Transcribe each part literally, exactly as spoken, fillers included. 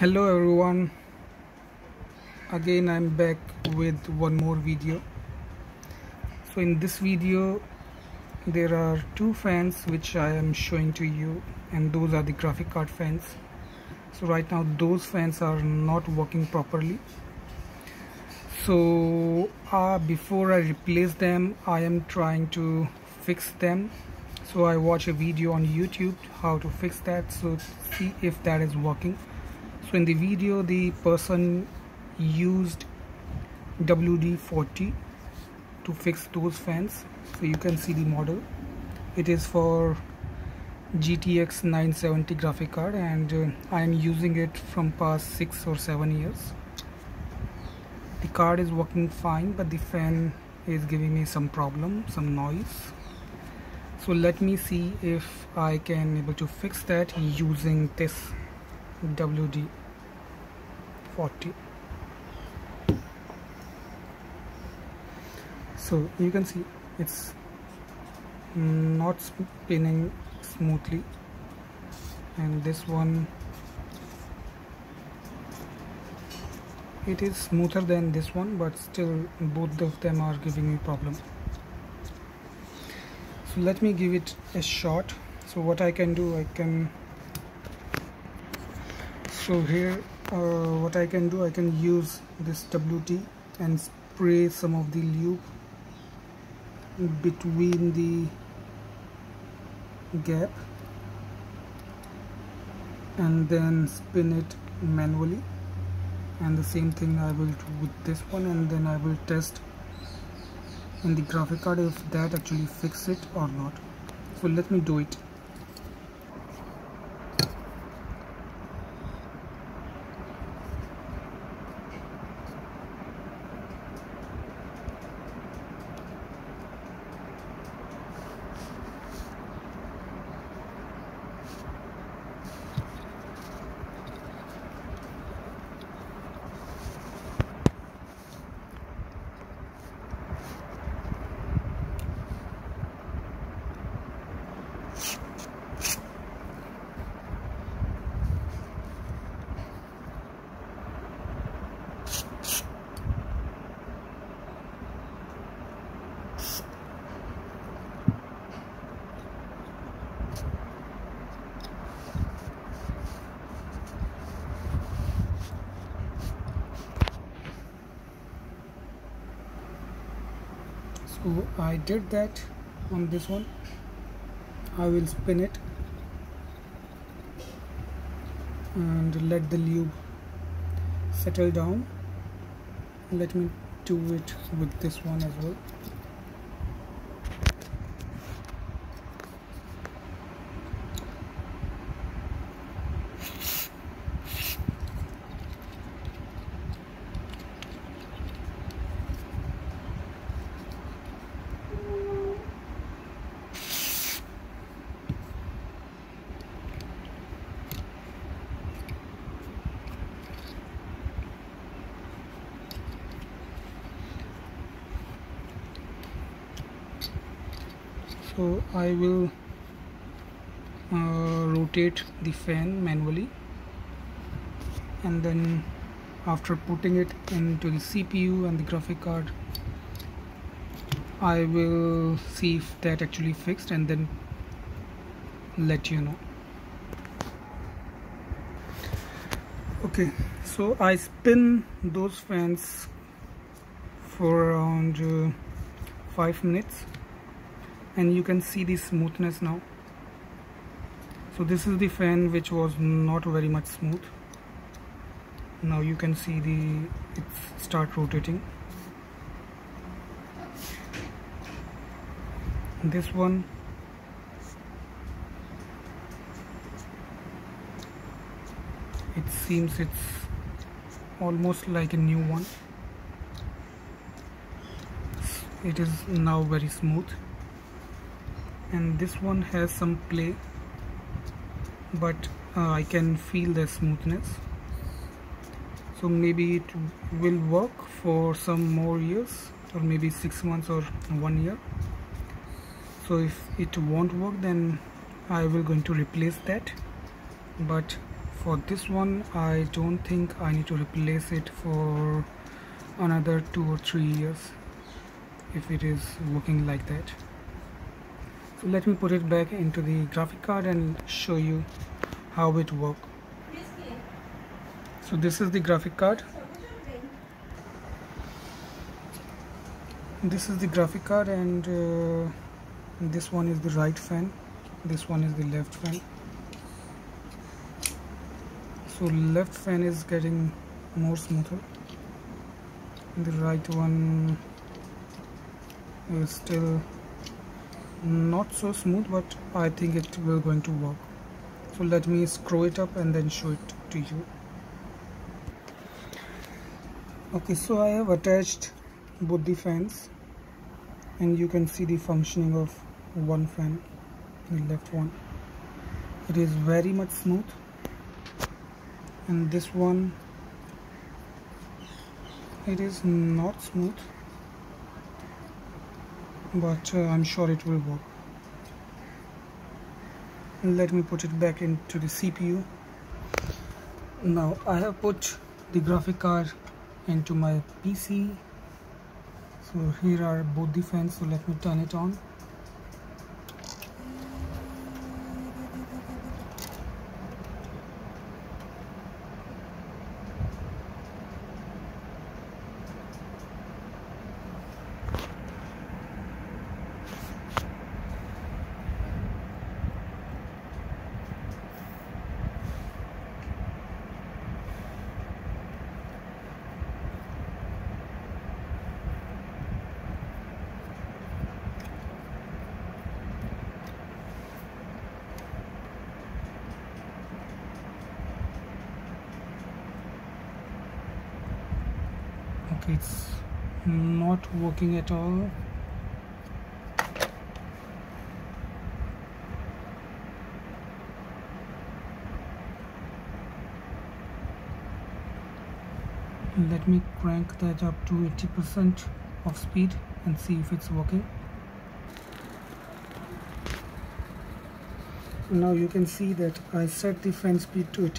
Hello everyone, again I'm back with one more video. So in this video there are two fans which I am showing to you, and those are the graphic card fans. So right now those fans are not working properly, so uh, before I replace them I am trying to fix them. So I watch a video on YouTube how to fix that, so see if that is working. So in the video the person used W D forty to fix those fans. So you can see the model, it is for G T X nine seventy graphic card, and uh, I am using it from past six or seven years. The card is working fine, but the fan is giving me some problem, some noise. So let me see if I can able to fix that using this W D forty. So you can see it's not spinning smoothly, and this one, it is smoother than this one, but still both of them are giving me problem. So let me give it a shot. So what I can do, I can So here uh, what I can do, I can use this W D and spray some of the lube between the gap and then spin it manually, and the same thing I will do with this one, and then I will test in the graphic card if that actually fixes it or not. So let me do it. So I did that on this one. I will spin it and let the lube settle down. Let me do it with this one as well. So I will uh, rotate the fan manually, and then after putting it into the C P U and the graphic card I will see if that actually fixed and then let you know. Okay, so I spin those fans for around uh, five minutes, and you can see the smoothness now. So this is the fan which was not very much smooth. Now you can see the it's start rotating. This one, it seems it's almost like a new one. It is now very smooth. And this one has some play, but uh, I can feel the smoothness. So maybe it will work for some more years, or maybe six months or one year. So if it won't work, then I will going to replace that. But for this one I don't think I need to replace it for another two or three years if it is working like that. So let me put it back into the graphic card and show you how it works. So this is the graphic card. This is the graphic card and uh, this one is the right fan, this one is the left fan. So left fan is getting more smoother, the right one is still not so smooth, but I think it will going to work. So let me screw it up and then show it to you. Okay, so I have attached both the fans and you can see the functioning of one fan, the left one. It is very much smooth, and this one it is not smooth, but uh, I'm sure it will work. Let me put it back into the C P U. Now I have put the graphic card into my P C. So here are both the fans, so let me turn it on. It's not working at all. Let me crank that up to eighty percent of speed and see if it's working. Now you can see that I set the fan speed to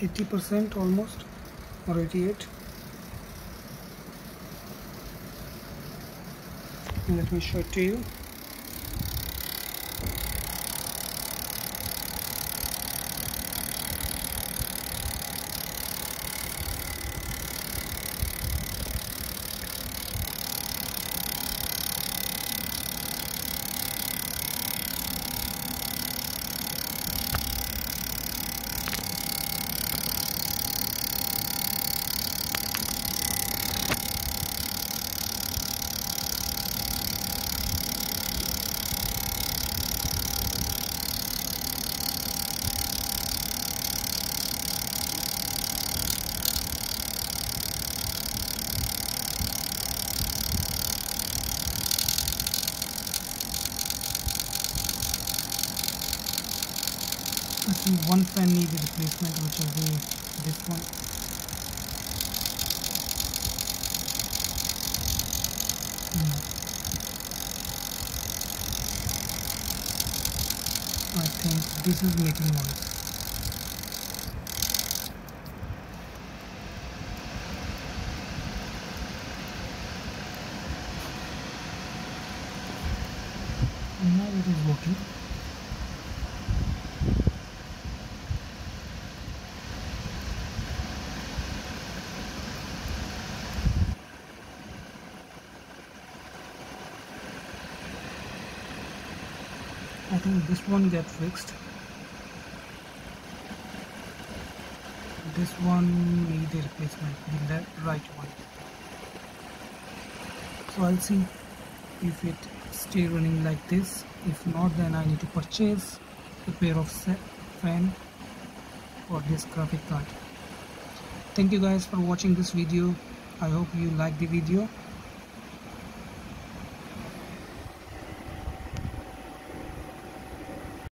eighty percent almost, or eighty-eight. Let me show it to you. I think one fan needs a replacement, which is the this one. Hmm. I think this is making noise. Now it is working. I think this one get fixed. This one needs a replacement, the left, right one. So I'll see if it stays running like this. If not, then I need to purchase a pair of fan for this graphic card. Thank you guys for watching this video. I hope you like the video.